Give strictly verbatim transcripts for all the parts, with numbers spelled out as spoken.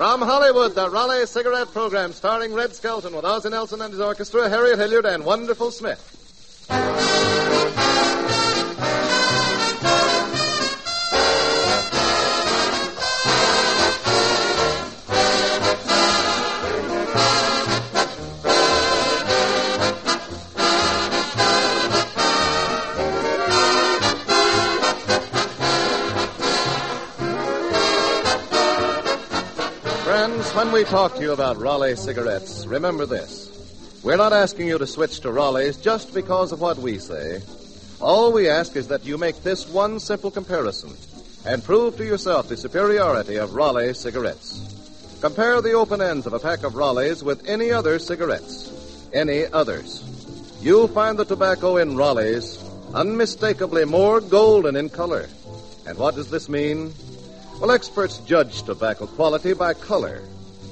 From Hollywood, the Raleigh Cigarette Program, starring Red Skelton with Ozzie Nelson and his orchestra, Harriet Hilliard and Wonderful Smith. When we talk to you about Raleigh cigarettes, remember this. We're not asking you to switch to Raleigh's just because of what we say. All we ask is that you make this one simple comparison and prove to yourself the superiority of Raleigh cigarettes. Compare the open ends of a pack of Raleigh's with any other cigarettes, any others. You'll find the tobacco in Raleigh's unmistakably more golden in color. And what does this mean? Well, experts judge tobacco quality by color.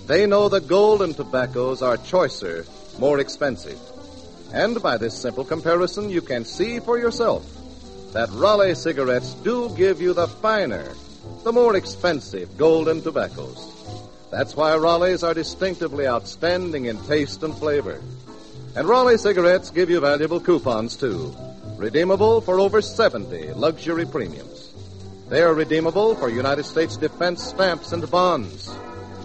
They know the golden tobaccos are choicer, more expensive. And by this simple comparison, you can see for yourself that Raleigh cigarettes do give you the finer, the more expensive golden tobaccos. That's why Raleigh's are distinctively outstanding in taste and flavor. And Raleigh cigarettes give you valuable coupons, too, redeemable for over seventy luxury premiums. They are redeemable for United States defense stamps and bonds.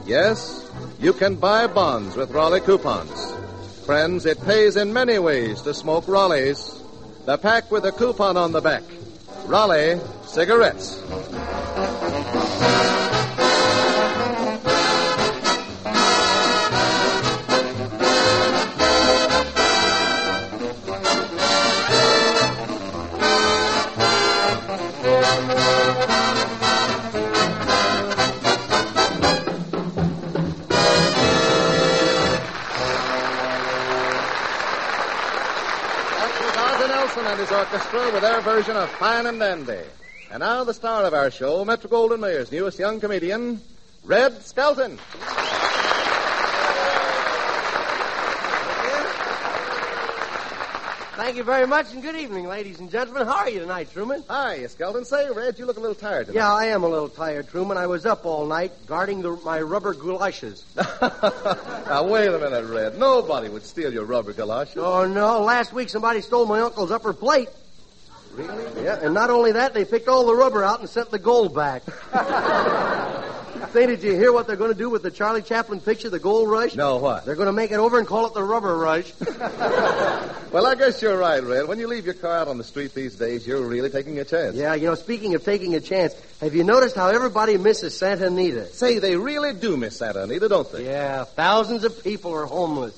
Yes, you can buy bonds with Raleigh coupons. Friends, it pays in many ways to smoke Raleigh's. The pack with a coupon on the back. Raleigh Cigarettes. Orchestra with their version of Fine and Dandy. And now the star of our show, Metro-Goldwyn-Mayer's newest young comedian, Red Skelton. Thank you very much, and good evening, ladies and gentlemen. How are you tonight, Truman? Hi, Skelton. Say, Red, you look a little tired tonight. Yeah, I am a little tired, Truman. I was up all night guarding the, my rubber galoshes. Now, wait a minute, Red. Nobody would steal your rubber galoshes. Oh, no. Last week, somebody stole my uncle's upper plate. Really? Yeah, and not only that, they picked all the rubber out and sent the gold back. Say, did you hear what they're going to do with the Charlie Chaplin picture, The Gold Rush? No, what? They're going to make it over and call it The Rubber Rush. Well, I guess you're right, Red. When you leave your car out on the street these days, you're really taking a chance. Yeah, you know, speaking of taking a chance, have you noticed how everybody misses Santa Anita? Say, they really do miss Santa Anita, don't they? Yeah, thousands of people are homeless.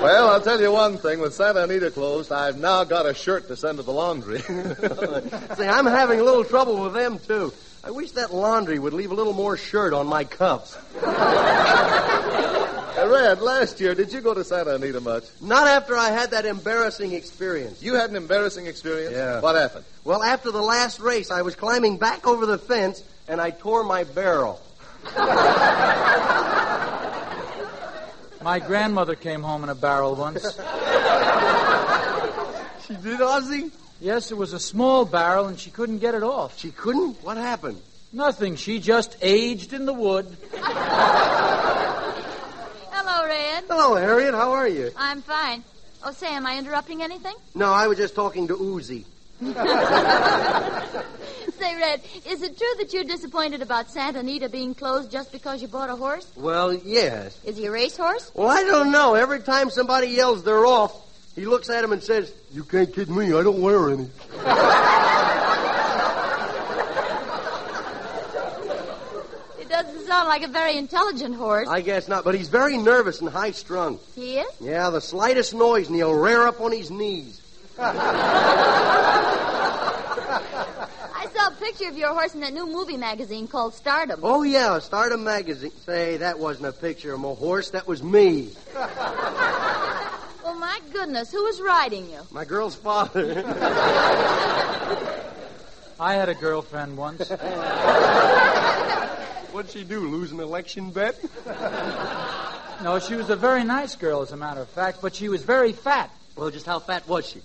Well, I'll tell you one thing. With Santa Anita closed, I've now got a shirt to send to the laundry. See, I'm having a little trouble with them, too. I wish that laundry would leave a little more shirt on my cuffs. Red, last year, did you go to Santa Anita much? Not after I had that embarrassing experience. You had an embarrassing experience? Yeah. What happened? Well, after the last race, I was climbing back over the fence, and I tore my barrel. My grandmother came home in a barrel once. She did, Ozzie? Yes, it was a small barrel, and she couldn't get it off. She couldn't? What happened? Nothing. She just aged in the wood. Hello, Red. Hello, Harriet. How are you? I'm fine. Oh, say, am I interrupting anything? No, I was just talking to Uzi. Say, Red, is it true that you're disappointed about Santa Anita being closed just because you bought a horse? Well, yes. Is he a racehorse? Well, I don't know. Every time somebody yells they're off, he looks at him and says, "You can't kid me, I don't wear any." It doesn't sound like a very intelligent horse. I guess not, but he's very nervous and high-strung. He is? Yeah, the slightest noise, and he'll rear up on his knees. I saw a picture of your horse in that new movie magazine called Stardom. Oh, yeah, Stardom magazine. Say, that wasn't a picture of my horse, that was me. Oh, my goodness, who was riding you? My girl's father. I had a girlfriend once. What'd she do, lose an election bet? No, she was a very nice girl, as a matter of fact, but she was very fat. Well, just how fat was she?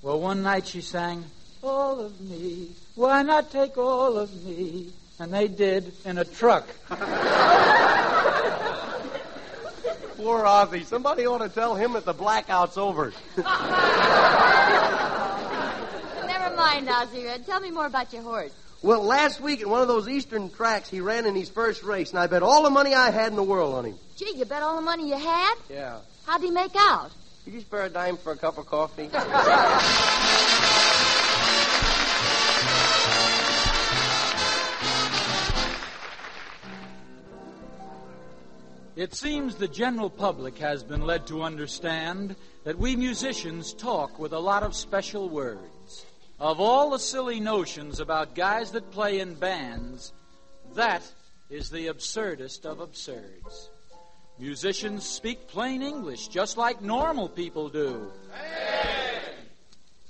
Well, one night she sang, "All of me, why not take all of me? And they did in a truck. Poor Ozzie. Somebody ought to tell him that the blackout's over. Never mind, Ozzie Red. Tell me more about your horse. Well, last week at one of those eastern tracks, he ran in his first race, and I bet all the money I had in the world on him. Gee, you bet all the money you had? Yeah. How'd he make out? Could you spare a dime for a cup of coffee? It seems the general public has been led to understand that we musicians talk with a lot of special words. Of all the silly notions about guys that play in bands, that is the absurdest of absurds. Musicians speak plain English, just like normal people do. Hey!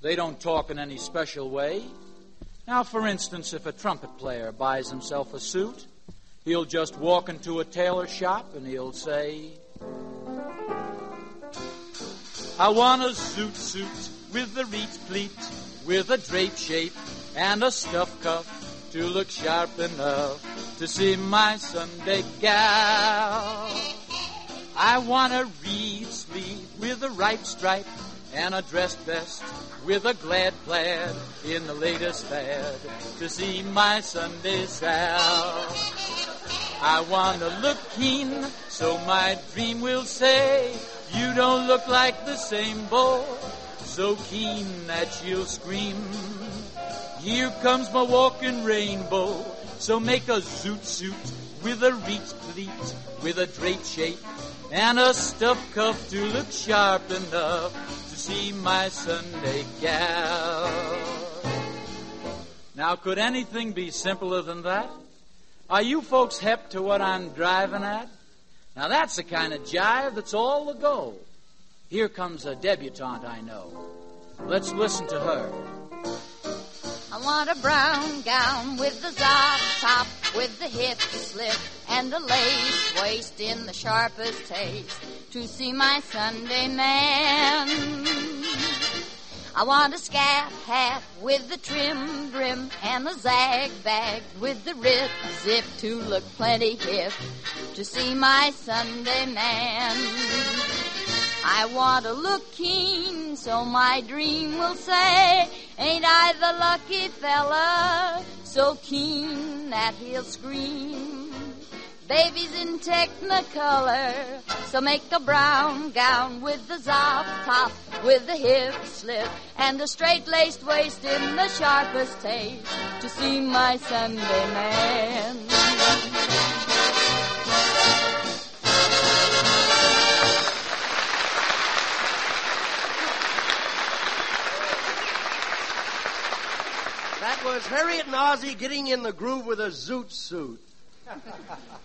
They don't talk in any special way. Now, for instance, if a trumpet player buys himself a suit, he'll just walk into a tailor shop and he'll say, I want a zoot suit with the reet pleat, with a drape shape and a stuff cuff, to look sharp enough to see my Sunday gal. I want a reed sleeve with a ripe stripe and a dress vest with a glad plaid in the latest fad to see my Sunday sal. I want to look keen so my dream will say, you don't look like the same beau, so keen that she'll scream. Here comes my walking rainbow, so make a zoot suit with a reach pleat, with a drape shape and a stuff cuff to look sharp enough to see my Sunday gal. Now, could anything be simpler than that? Are you folks hep to what I'm driving at? Now, that's the kind of jive that's all the go. Here comes a debutante I know. Let's listen to her. I want a brown gown with the zop top, with the hip slip and the lace waist in the sharpest taste to see my Sunday man. I want a scat hat with the trim brim and the zag bag with the rip zip to look plenty hip to see my Sunday man. I want to look keen, so my dream will say, ain't I the lucky fella, so keen that he'll scream. Baby's in technicolor, so make a brown gown with the zop top, with the hip slip, and the straight-laced waist in the sharpest taste, to see my Sunday man. Was Harriet and Ozzie getting in the groove with a zoot suit?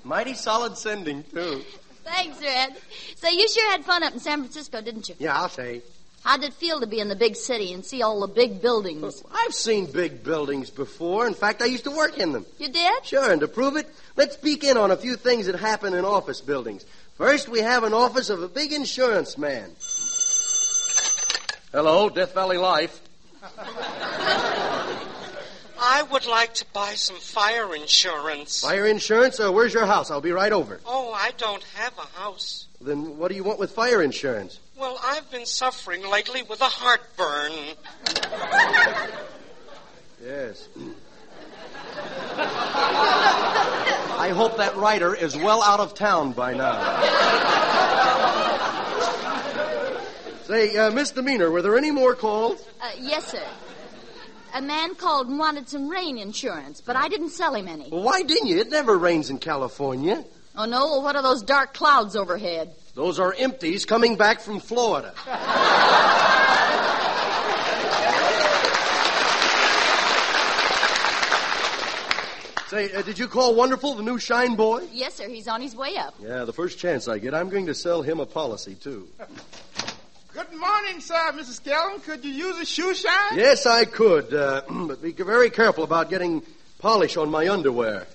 Mighty solid sending, too. Thanks, Red. So you sure had fun up in San Francisco, didn't you? Yeah, I'll say. How did it feel to be in the big city and see all the big buildings? I've seen big buildings before. In fact, I used to work in them. You did? Sure, and to prove it, let's peek in on a few things that happen in office buildings. First, we have an office of a big insurance man. Hello, Death Valley Life. I would like to buy some fire insurance. Fire insurance? Uh, where's your house? I'll be right over. Oh, I don't have a house. Then what do you want with fire insurance? Well, I've been suffering lately with a heartburn. Yes. I hope that writer is well out of town by now. Say, uh, misdemeanor, were there any more calls? Uh, yes, sir. A man called and wanted some rain insurance, but I didn't sell him any. Well, why didn't you? It never rains in California. Oh, no? Well, what are those dark clouds overhead? Those are empties coming back from Florida. Say, uh, did you call Wonderful, the new Shine Boy? Yes, sir. He's on his way up. Yeah, the first chance I get, I'm going to sell him a policy, too. Good morning, sir. Missus Skelton, could you use a shoe shine? Yes, I could, uh, but be very careful about getting polish on my underwear.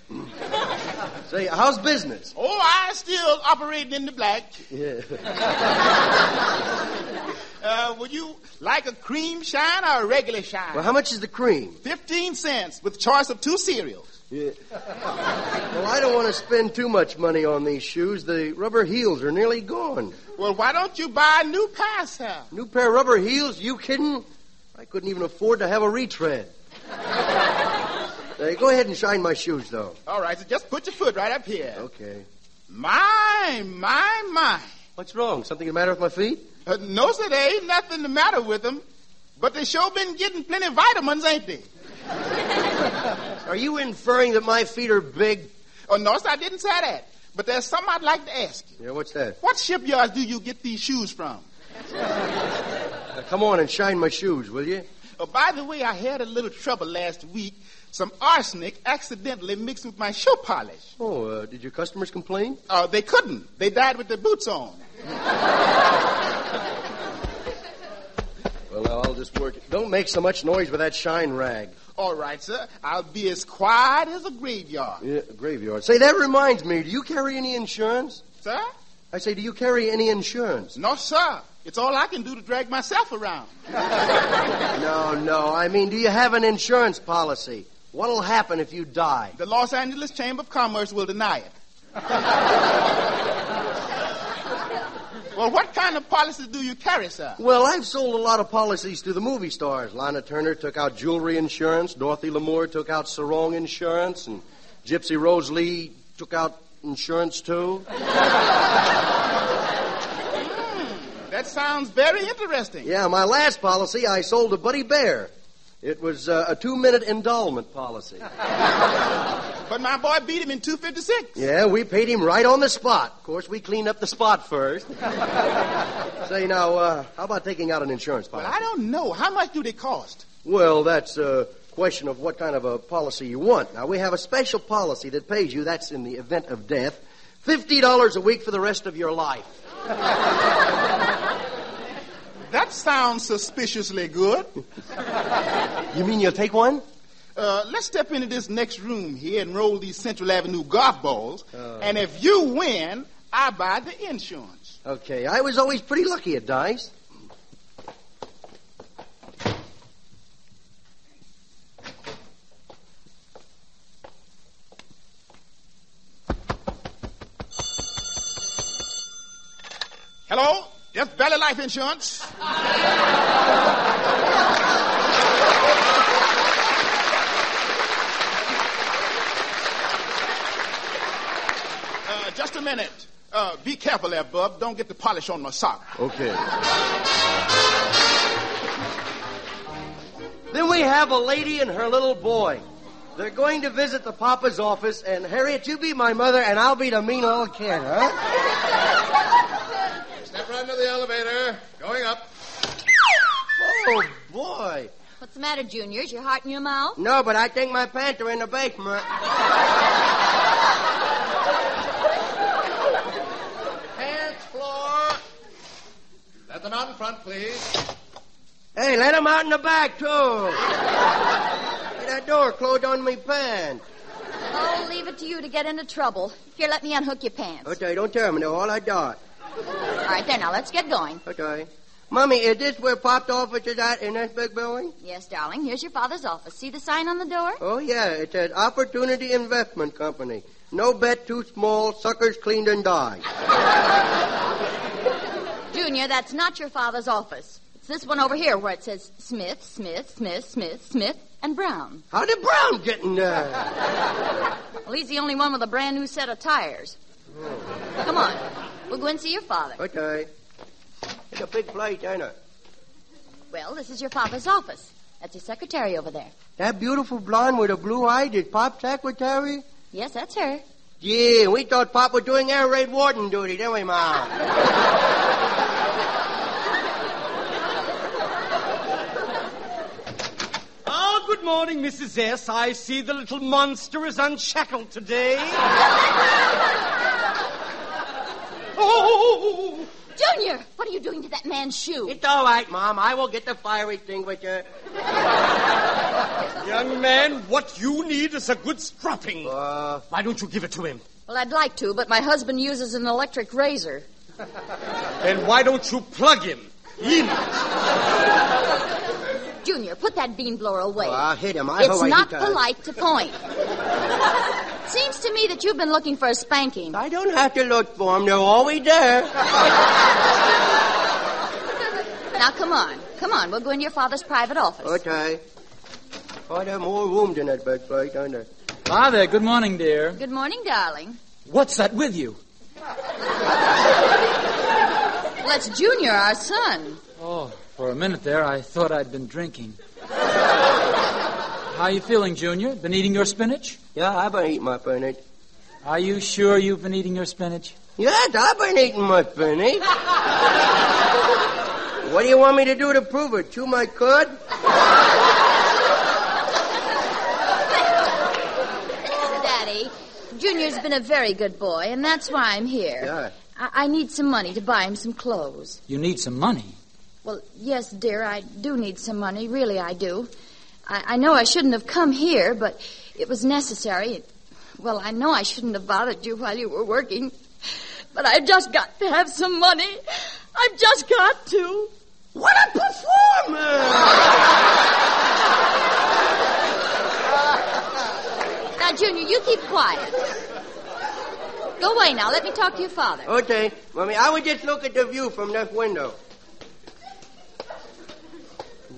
Say, how's business? Oh, I still operating in the black. Yeah. uh, would you like a cream shine or a regular shine? Well, how much is the cream? Fifteen cents with choice of two cereals. Yeah. Well, I don't want to spend too much money on these shoes. The rubber heels are nearly gone. Well, why don't you buy a new pair, sir? New pair of rubber heels? You kidding? I couldn't even afford to have a retread. Hey, go ahead and shine my shoes, though. All right, so just put your foot right up here. Okay. My, my, my. What's wrong? Something the matter with my feet? Uh, no, sir, there ain't nothing the matter with them. But they sure been getting plenty of vitamins, ain't they? Are you inferring that my feet are big? Oh, no, sir, I didn't say that. But there's something I'd like to ask you. Yeah, what's that? What shipyards do you get these shoes from? Now, come on and shine my shoes, will you? Oh, by the way, I had a little trouble last week. Some arsenic accidentally mixed with my shoe polish. Oh, uh, did your customers complain? Oh, uh, they couldn't. They died with their boots on. Well, now, I'll just work it. Don't make so much noise with that shine rag. All right, sir. I'll be as quiet as a graveyard. Yeah, a graveyard. Say, that reminds me. Do you carry any insurance? Sir? I say, do you carry any insurance? No, sir. It's all I can do to drag myself around. No, no. I mean, do you have an insurance policy? What'll happen if you die? The Los Angeles Chamber of Commerce will deny it. Well, what kind of policies do you carry, sir? Well, I've sold a lot of policies to the movie stars. Lana Turner took out jewelry insurance. Dorothy Lamour took out sarong insurance. And Gypsy Rose Lee took out insurance, too. That sounds very interesting. Yeah, my last policy I sold to Buddy Bear. It was uh, a two-minute endowment policy. But my boy beat him in two fifty-six. Yeah, we paid him right on the spot. Of course, we cleaned up the spot first. Say, now, uh, how about taking out an insurance policy? Well, I don't know. How much do they cost? Well, that's a question of what kind of a policy you want. Now, we have a special policy that pays you, that's in the event of death, fifty dollars a week for the rest of your life. That sounds suspiciously good. You mean you'll take one? Uh, let's step into this next room here and roll these Central Avenue golf balls. Uh, and if you win, I buy the insurance. Okay, I was always pretty lucky at dice. Hello? Death Valley Life Insurance. Uh, just a minute. Uh, be careful there, bub. Don't get the polish on my sock. Okay. Then we have a lady and her little boy. They're going to visit the papa's office, and Harriet, you be my mother, and I'll be the mean old kid, huh? Step right into the elevator. Going up. Oh, boy. What's the matter, Junior? Is your heart in your mouth? No, but I think my pants are in the basement. Pants floor. Let them out in front, please. Hey, let them out in the back, too. Hey, that door closed on me pants. Oh, leave it to you to get into trouble. Here, let me unhook your pants. Okay, don't tell me. They're all I got. All right, there, now, let's get going. Okay. Mommy, is this where Pop's office is at in this big building? Yes, darling. Here's your father's office. See the sign on the door? Oh, yeah. It says Opportunity Investment Company. No bet too small, suckers cleaned and died. Junior, that's not your father's office. It's this one over here where it says Smith, Smith, Smith, Smith, Smith, and Brown. How did Brown get in there? Well, he's the only one with a brand-new set of tires. Oh. Come on. We'll go and see your father. Okay. It's a big place, ain't it? Well, this is your father's office. That's your secretary over there. That beautiful blonde with the blue eyes is Pop's secretary? Yes, that's her. Yeah, we thought Pop was doing air raid warden duty, didn't we, Mom? Oh, good morning, Missus S. I see the little monster is unshackled today. Oh! Junior, what are you doing to that man's shoe? It's all right, Mom. I will get the fire extinguisher. Young man, what you need is a good stropping. Uh, Why don't you give it to him? Well, I'd like to, but my husband uses an electric razor. Then why don't you plug him in? Junior, put that bean blower away. Oh, I'll hit him. I it's not polite to point. Seems to me that you've been looking for a spanking. I don't have to look for them. They're always there. Now, come on. Come on. We'll go in your father's private office. Okay. Oh, there are more rooms in that big place, aren't there? Ah, there. Good morning, dear. Good morning, darling. What's that with you? Well, it's Junior, our son. Oh, for a minute there, I thought I'd been drinking. How are you feeling, Junior? Been eating your spinach? Yeah, I've been eating my spinach. Are you sure you've been eating your spinach? Yes, I've been eating my spinach. What do you want me to do to prove it? Chew my cud? Daddy, Junior's been a very good boy, and that's why I'm here. Yeah. I-, I need some money to buy him some clothes. You need some money? Well, yes, dear, I do need some money. Really, I do. I know I shouldn't have come here, but it was necessary. Well, I know I shouldn't have bothered you while you were working, but I've just got to have some money. I've just got to. What a performance! Now, Junior, you keep quiet. Go away now. Let me talk to your father. Okay. Mommy, I would just look at the view from that window.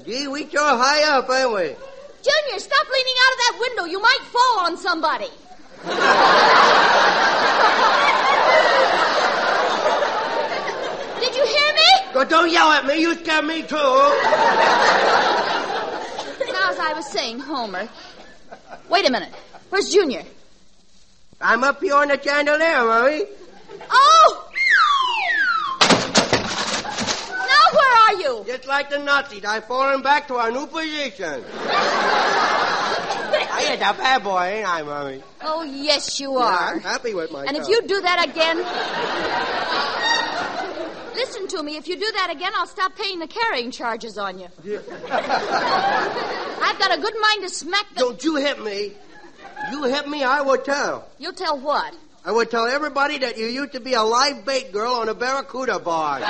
Gee, we sure high up, ain't we? Junior, stop leaning out of that window. You might fall on somebody. Did you hear me? Well, don't yell at me. You scare me, too. Now, as I was saying, Homer... Wait a minute. Where's Junior? I'm up here on the chandelier, Mommy. Oh! Where are you? Just like the Nazis, I've fallen back to our new position. I ain't a bad boy, ain't I, Mommy? Oh, yes, you are. Yeah, I'm happy with myself. And if you do that again... Listen to me. If you do that again, I'll stop paying the carrying charges on you. Yeah. I've got a good mind to smack the... Don't you hit me. You hit me, I will tell. You'll tell what? I will tell everybody that you used to be a live bait girl on a barracuda barge.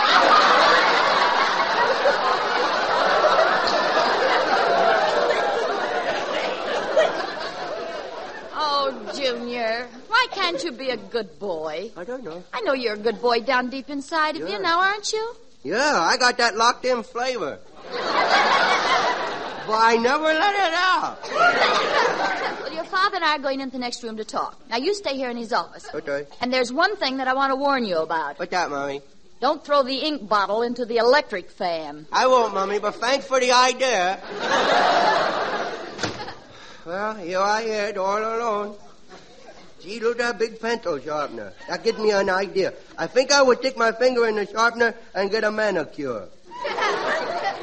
Junior, why can't you be a good boy? I don't know. I know you're a good boy down deep inside of yeah. you now, aren't you? Yeah, I got that locked-in flavor. But I never let it out. Well, your father and I are going into the next room to talk. Now, you stay here in his office. Okay. And there's one thing that I want to warn you about. What's that, Mommy? Don't throw the ink bottle into the electric fan. I won't, Mommy, but thanks for the idea. Well, here I am, all alone. Gee, look at that big pencil sharpener. That gives me an idea. I think I would stick my finger in the sharpener and get a manicure.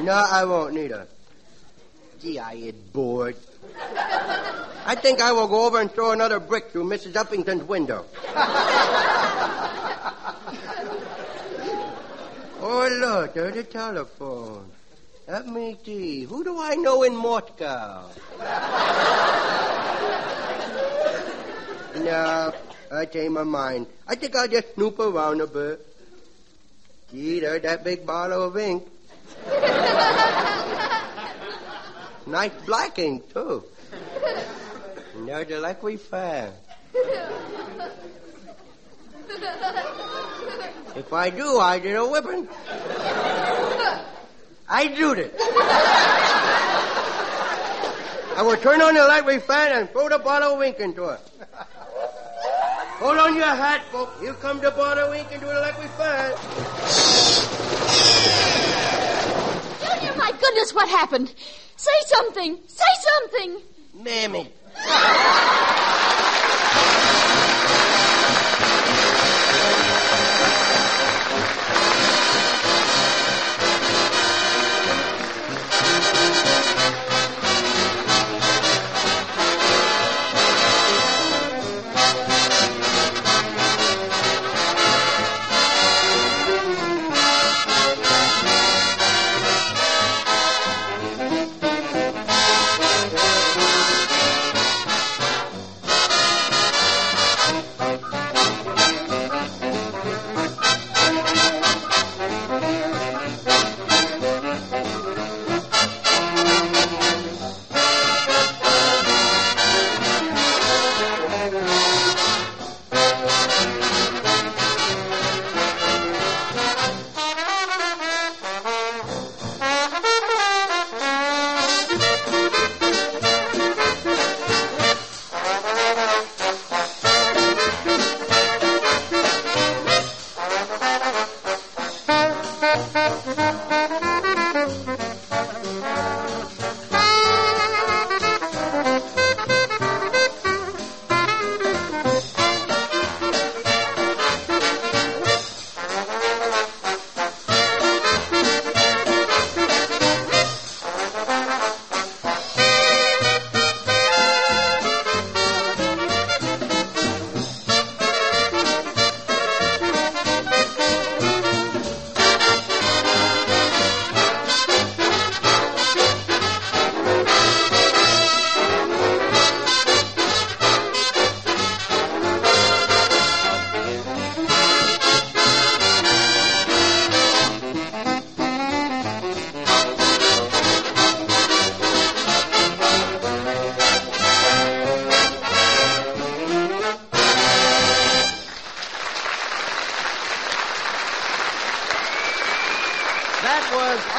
No, I won't neither. Gee, I get bored. I think I will go over and throw another brick through Missus Uppington's window. Oh, look, there's a telephone. Let me see. Who do I know in Moscow? No, I changed my mind. I think I'll just snoop around a bit. Gee, there's that big bottle of ink. Nice black ink, too. And there's the likely fire. If I do, I get a whipping. I do it. I will turn on the library fan and throw the bottle of ink into it. Hold on your hat, folks. Here comes the bottle of ink into the library fan. Junior, my goodness, what happened? Say something. Say something. Mammy.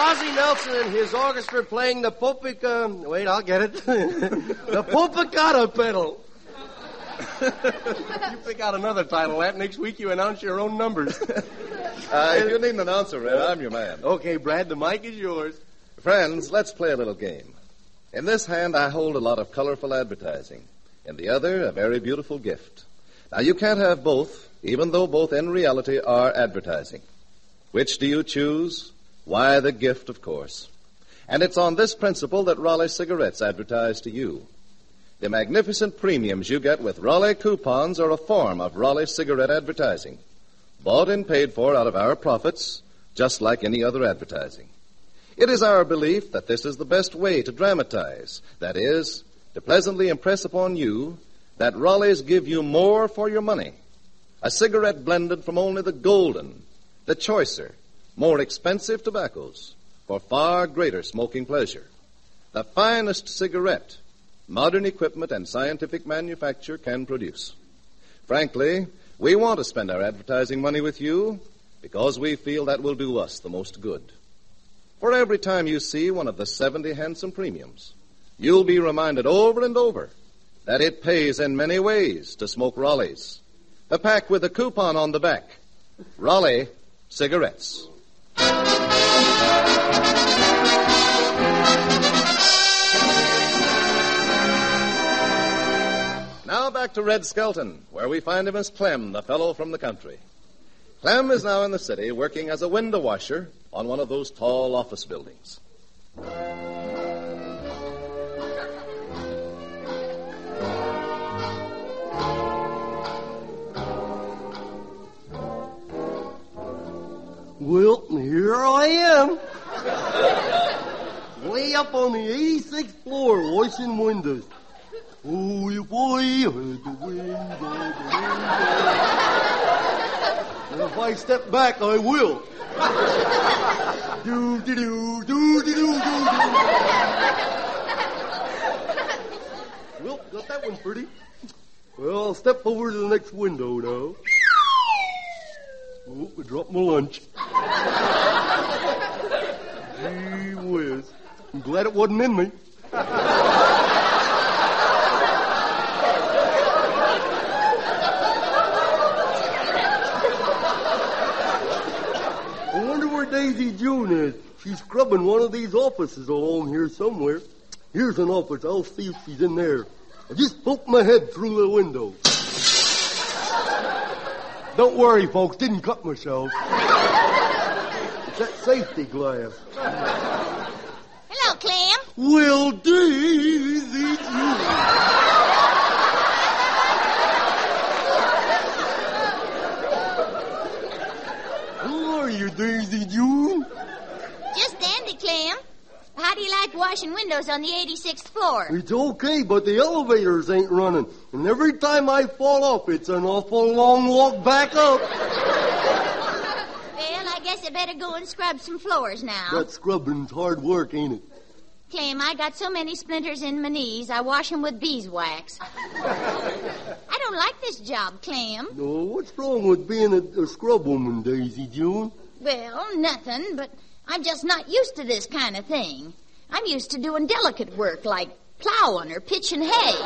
Ozzie Nelson and his orchestra playing the Popica... Wait, I'll get it. The Popicata pedal. You pick out another title, Ant. Next week you announce your own numbers. uh, if you need an announcer, Red, I'm your man. Okay, Brad, the mic is yours. Friends, let's play a little game. In this hand, I hold a lot of colorful advertising. In the other, a very beautiful gift. Now, you can't have both, even though both in reality are advertising. Which do you choose? Why, the gift, of course. And it's on this principle that Raleigh Cigarettes advertise to you. The magnificent premiums you get with Raleigh coupons are a form of Raleigh cigarette advertising, bought and paid for out of our profits, just like any other advertising. It is our belief that this is the best way to dramatize, that is, to pleasantly impress upon you that Raleighs give you more for your money, a cigarette blended from only the golden, the choicer, more expensive tobaccos for far greater smoking pleasure. The finest cigarette modern equipment and scientific manufacture can produce. Frankly, we want to spend our advertising money with you because we feel that will do us the most good. For every time you see one of the seventy handsome premiums, you'll be reminded over and over that it pays in many ways to smoke Raleighs. The pack with a coupon on the back, Raleigh Cigarettes. Now back to Red Skelton, where we find him as Clem, the fellow from the country. Clem is now in the city working as a window washer on one of those tall office buildings. Well, here I am. Way up on the eighty-sixth floor, washing windows. Oh, if I had the wind out the window. And if I step back, I will. Do do do do do do do. Well, got that one pretty. Well, I'll step over to the next window now. Oh, I dropped my lunch. Gee whiz. I'm glad it wasn't in me. Daisy June is. She's scrubbing one of these offices along here somewhere. Here's an office. I'll see if she's in there. I just poked my head through the window. Don't worry, folks. Didn't cut myself. It's that safety glass. Hello, Clem. Well, Daisy June. You Daisy June? Just dandy, Clem. How do you like washing windows on the eighty-sixth floor? It's okay, but the elevators ain't running. And every time I fall off, it's an awful long walk back up. Well, I guess I better go and scrub some floors now. That scrubbing's hard work, ain't it? Clem, I got so many splinters in my knees, I wash them with beeswax. I don't like this job, Clem. No, what's wrong with being a, a scrub woman, Daisy June? Well, nothing, but I'm just not used to this kind of thing. I'm used to doing delicate work like plowing or pitching hay.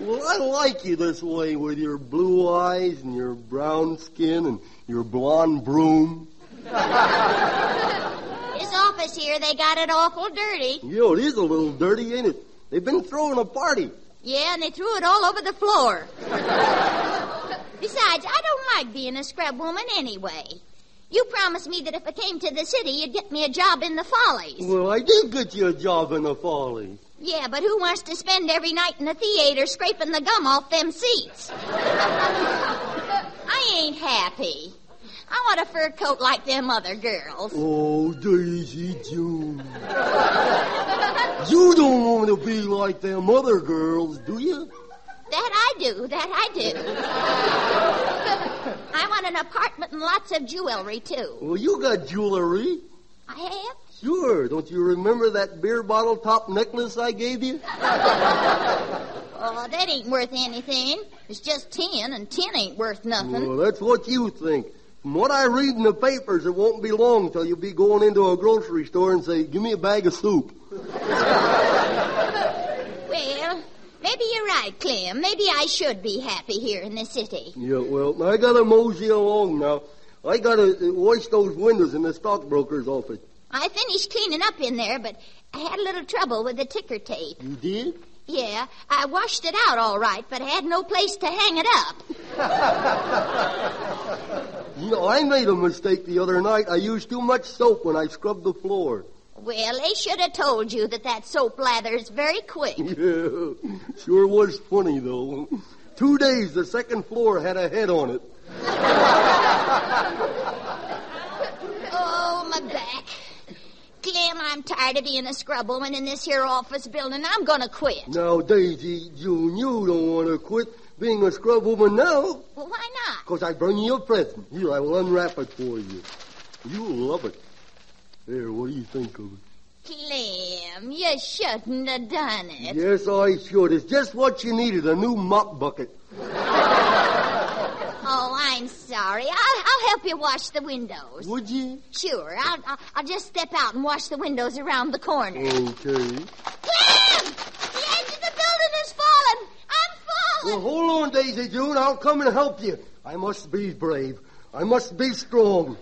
Well, I like you this way with your blue eyes and your brown skin and your blonde broom. This office here, they got it awful dirty. Yeah, it is a little dirty, ain't it? They've been throwing a party. Yeah, and they threw it all over the floor. Besides, I don't like being a scrub woman anyway. You promised me that if I came to the city, you'd get me a job in the Follies. Well, I did get you a job in the Follies. Yeah, but who wants to spend every night in the theater scraping the gum off them seats? I ain't happy. I want a fur coat like them other girls. Oh, Daisy June. You don't want to be like them other girls, do you? That I do, that I do. I want an apartment and lots of jewelry, too. Well, you got jewelry. I have? Sure. Don't you remember that beer bottle top necklace I gave you? Oh, that ain't worth anything. It's just tin, and tin ain't worth nothing. Well, that's what you think. From what I read in the papers, it won't be long till you'll be going into a grocery store and say, give me a bag of soup. Well, maybe you're right, Clem. Maybe I should be happy here in the city. Yeah, well, I gotta mosey along now. I gotta wash those windows in the stockbroker's office. I finished cleaning up in there, but I had a little trouble with the ticker tape. You did? Yeah, I washed it out all right, but I had no place to hang it up. You know, I made a mistake the other night. I used too much soap when I scrubbed the floor. Well, they should have told you that that soap lathers very quick. Yeah, sure was funny, though. Two days, the second floor had a head on it. Oh, my back. Clem, I'm tired of being a scrub woman in this here office building. I'm going to quit. Now, Daisy, you, you don't want to quit being a scrub woman now. Well, why not? Because I bring you a present. Here, I will unwrap it for you. You'll love it. There, what do you think of it? Clem, you shouldn't have done it. Yes, I should. It's just what you needed, a new mop bucket. Oh, I'm sorry. I'll, I'll help you wash the windows. Would you? Sure. I'll, I'll, I'll just step out and wash the windows around the corner. Okay. Clem! The edge of the building has fallen. I'm falling. Well, hold on, Daisy June. I'll come and help you. I must be brave. I must be strong.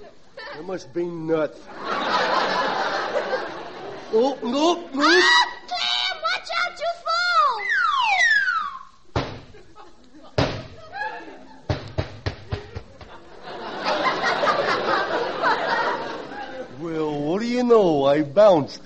I must be nuts. Oh, no, no. Ah, Clem, watch out, you fall. Well, what do you know? I bounced.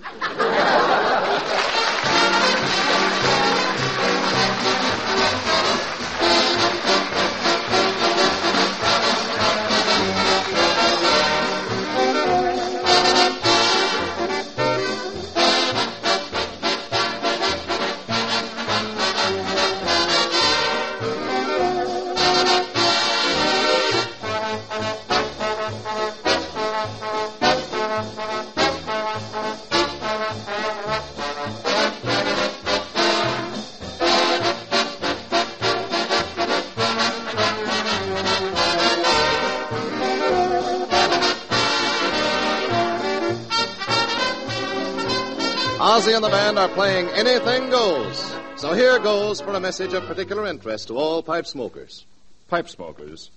Ozzie and the band are playing Anything Goes. So here goes for a message of particular interest to all pipe smokers. Pipe smokers,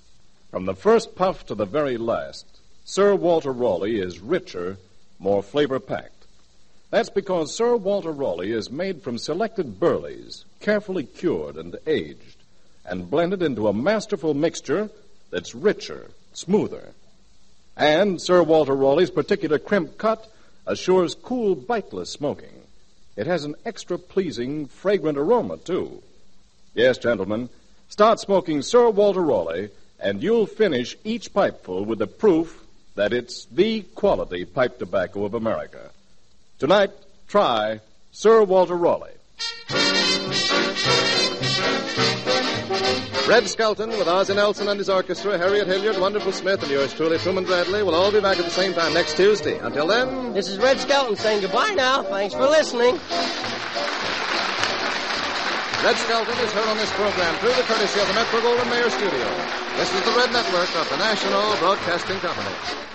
from the first puff to the very last, Sir Walter Raleigh is richer, more flavor-packed. That's because Sir Walter Raleigh is made from selected burleys, carefully cured and aged, and blended into a masterful mixture that's richer, smoother. And Sir Walter Raleigh's particular crimp cut assures cool, biteless smoking. It has an extra pleasing, fragrant aroma, too. Yes, gentlemen, start smoking Sir Walter Raleigh, and you'll finish each pipeful with the proof that it's the quality pipe tobacco of America. Tonight, try Sir Walter Raleigh. Red Skelton, with Ozzie Nelson and his orchestra, Harriet Hilliard, Wonderful Smith, and yours truly, Truman Bradley, will all be back at the same time next Tuesday. Until then, this is Red Skelton saying goodbye now. Thanks for listening. Red Skelton is heard on this program through the courtesy of the Metro-Goldwyn-Mayer studio. This is the Red Network of the National Broadcasting Company.